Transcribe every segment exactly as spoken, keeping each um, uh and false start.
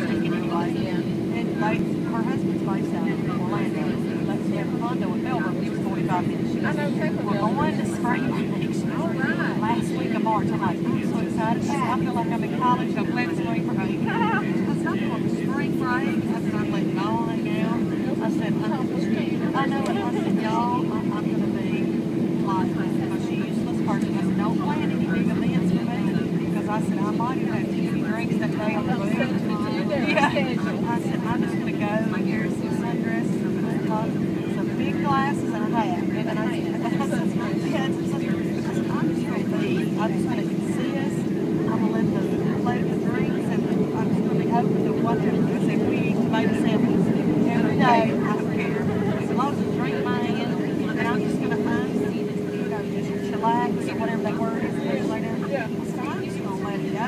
and life, and life, her husband's lifestyle in Orlando. Like they have a condo in Melbourne, he was forty-five minutes. She goes, we're going to Spring Lake. Last week of March, I'm like, I'm so excited. She said, I feel like I'm in college, I'm glad it's going for me. Because I'm going to Spring Lake. I said, I'm like, gone now. I said, I know, and I said, y'all, I'm, I'm going to be like, I'm a useless person. I said, don't plan any big events for me. Because I said, I might have any drinks that day on the road. Yeah. I said, I'm just going to go and wear some sundress, some, some big glasses, and a hat. And I said, I said, I'm just going to be, I'm just going to see us, I'm going to let the plate the drinks, and I'm just going to be open to whatever. I said, we eat tomato samples every day, I don't care. As long as I drink my hand, and I'm just going to find, you know, just chillax or whatever that word is later. I said, I'm just going to let it go.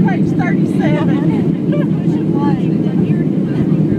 Page thirty-seven.